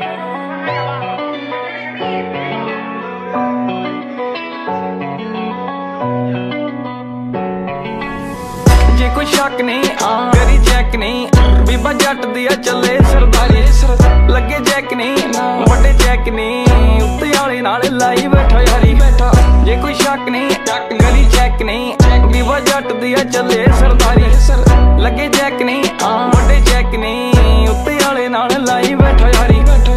ये कोई शक नहीं करी चेक नहीं बीबा जट दिया चले सरदारी लगे चेक नहीं बड़े चेक नहीं उत्ते नाले लाई बैठा यारी बैठा ये कोई शक नहीं करी चेक नहीं बीबा जट दिया चले सरदारी लगे चेक नहीं बड़े